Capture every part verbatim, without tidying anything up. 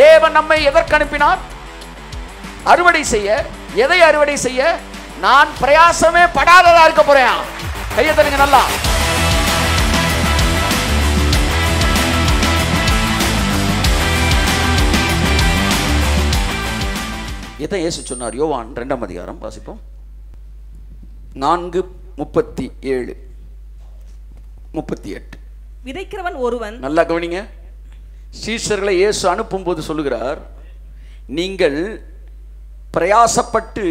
தேவன் நம்மை எதற்கு அனுப்பினார்? அறுவடை செய்ய. எதை அறுவடை செய்ய? நான் பிரயாசமே படாததா இருக்க போறேன். கையை தருங்க நல்லா. இதை இயேசு சொன்னார். யோவான் இரண்டாம் அதிகாரம் வாசிப்போம். நான்கு முப்பத்தி ஏழு முப்பத்தி எட்டு. விதைக்கிறவன் ஒருவன். நல்லா கவனிங்க. சீஷர்களை இயேசு அனுப்பும் போது சொல்லுகிறார், நீங்கள் பிரயாசப்பட்டு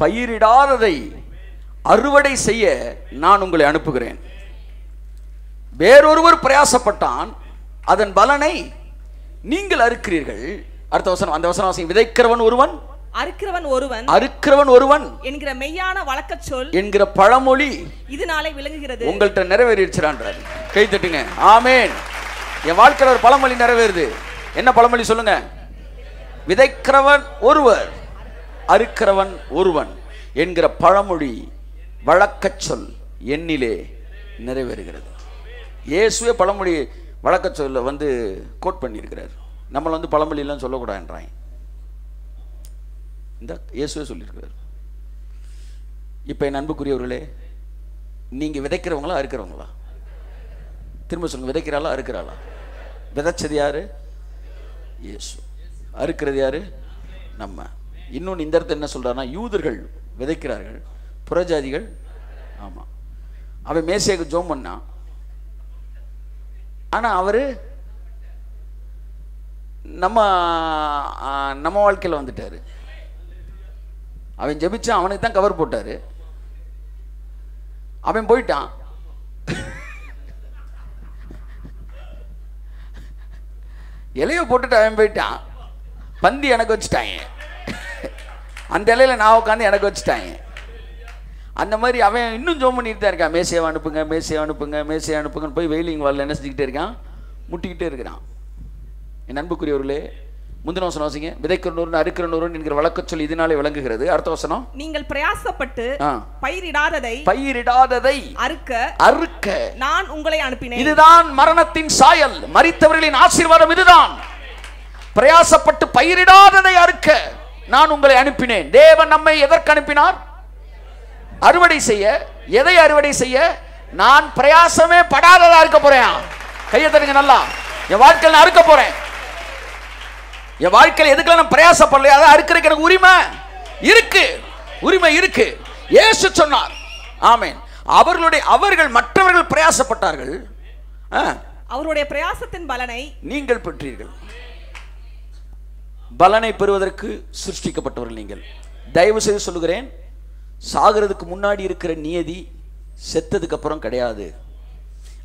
பயிரிடாததை அறுவடை செய்ய நான் உங்களை அனுப்புகிறேன். வேறொருவர் பிரயாசப்பட்டான், அதன் பலனை நீங்கள் அறுக்கிறீர்கள். அடுத்த வசனம், அந்த வசனம், விதைக்கிறவன் ஒருவன் அறுக்கிறவன் ஒருவன் அறுக்கிறவன் ஒருவன் என்கிற மெய்யான வழக்கச் சொல் என்கிற பழமொழி இதனாலே விளங்குகிறது. உங்கள்கிட்ட நிறைவேறிடுச்சுறான்றார். கை தட்டுங்க. ஆமென். என் வாழ்க்கையில் ஒரு பழமொழி நிறைவேறுது. என்ன பழமொழி சொல்லுங்க? விதைக்கிறவன் ஒருவர் அறுக்கிறவன் ஒருவன் என்கிற பழமொழி வழக்கச் சொல் என்னிலே நிறைவேறுகிறது. இயேசுவே பழமொழி வழக்கச் சொல்ல வந்து கோட் பண்ணியிருக்கிறார். நம்மளை வந்து பழமொழியெல்லாம் சொல்லக்கூடாதுன்றாங்க. இந்த இயேசுவே சொல்லியிருக்கிறார். இப்போ என் அன்புக்குரியவர்களே, நீங்கள் விதைக்கிறவங்களா அறுக்கிறவங்களா? திரும்ப சொல்லுங்கள், விதைக்கிறாளா அறுக்கிறாளா? விதைச்சது யாரு? இயேசு. அறுக்கிறது யாரு? நம்ம. இன்னொன்று இந்த இடத்துல என்ன சொல்கிறாருன்னா, யூதர்கள் விதைக்கிறார்கள், புறஜாதிகள். ஆமாம், அவன் மேசைக்கு ஜோம் பண்ணா, ஆனால் அவர் நம்ம நம்ம வாழ்க்கையில் வந்துட்டார். அவன் ஜெபிச்சா, அவனுக்கு தான் கவர் போட்டார். அவன் போயிட்டான். இலையை போட்டுட்டு அவன் போயிட்டான். பந்தி எனக்கு வச்சுட்டாங்க. அந்த இலையில நான் உட்காந்து எனக்கு வச்சுட்டாங்க. அந்த மாதிரி அவன் இன்னும் ஜோம் பண்ணிட்டு தான் இருக்கான். மேசையை அனுப்புங்க, மேசையை அனுப்புங்க, மேசையை அனுப்புங்கன்னு போய் வெயிலிங் வரல என்ன செஞ்சுக்கிட்டே இருக்கான், முட்டிக்கிட்டே இருக்கிறான். என் அன்புக்குரியவர்களே, முந்தின வசனம் வாசிங்க. விதைக்கிறவன் அறுக்கிறவன் என்கிற வழக்கச் சொல் இதனாலே விளங்குகிறது. அடுத்த வசனம், நீங்கள் பிரயாசப்பட்டு பயிரிடாததை பயிரிடாததை அறுக்க அறுக்க நான் உங்களை அனுப்பினேன். இதுதான் மரணத்தின் சாயல். மரித்தவர்களின் ஆசீர்வாதம் இதுதான். பிரயாசப்பட்டு பயிரிடாததை அறுக்க நான் உங்களை அனுப்பினேன். தேவன் நம்மை எதற்கு அனுப்பினார்? அறுவடை செய்ய. எதை அறுவடை செய்ய? நான் பிரயாசமே படாததா இருக்க போறேன். கையை தருங்க நல்லா. என் வாழ்க்கையில் நான் அறுக்க போறேன். என் வாழ்க்கையில் எதுக்கெல்லாம் நான் பிரயாசப்படலையோ அதை அறுக்கிறதுக்கு எனக்கு உரிமை இருக்கு. உரிமை இருக்கு. இயேசு சொன்னார். ஆமென். அவர்களுடைய அவர்கள் மற்றவர்கள் பிரயாசப்பட்டார்கள். அவருடைய பிரயாசத்தின் பலனை நீங்கள் பெற்றீர்கள். பலனை பெறுவதற்கு சிருஷ்டிக்கப்பட்டவர்கள் நீங்கள். தயவு செய்து சொல்லுகிறேன், சாகிறதுக்கு முன்னாடி இருக்கிற நியதி செத்ததுக்கு அப்புறம் கிடையாது.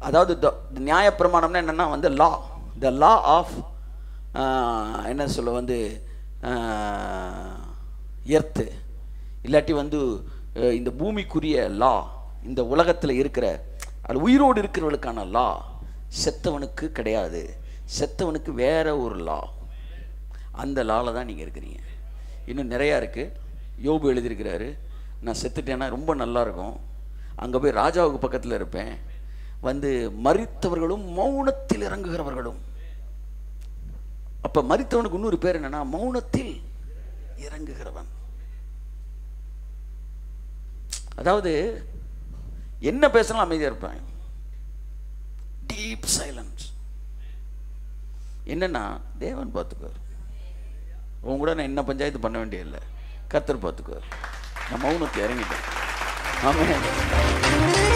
அதாவது நியாயப்பிரமாணம்னா என்னன்னா வந்து லா, த லா ஆஃப் என்ன சொல்ல வந்து எர்த்து, இல்லாட்டி வந்து இந்த பூமிக்குரிய லா, இந்த உலகத்தில் இருக்கிற அது உயிரோடு இருக்கிறவர்களுக்கான லா செத்தவனுக்கு கிடையாது. செத்தவனுக்கு வேற ஒரு லா. அந்த லால தான் நீங்கள் இருக்கிறீங்க. இன்னும் நிறையா இருக்குது. யோபு எழுதியிருக்கிறாரு, நான் செத்துட்டேன்னா ரொம்ப நல்லாயிருக்கும், அங்கே போய் ராஜாவுக்கு பக்கத்தில் இருப்பேன், வந்து மரித்தவர்களும் மௌனத்தில் இறங்குகிறவர்களும். அப்போ மரித்தவனுக்கு இன்னொரு பேர் என்னன்னா மௌனத்தில் இறங்குகிறவன். அதாவது என்ன பேசலாம் அமைதியாக இருப்பாங்க. Deep silence. என்னன்னா தேவன் பார்த்துக்குவார். உங்க கூட நான் என்ன பஞ்சாயத்து பண்ண வேண்டிய இல்லை. கர்த்தர் பார்த்துக்குவார். நான் மௌனத்தை இறங்கிட்டேன். ஆமாம்.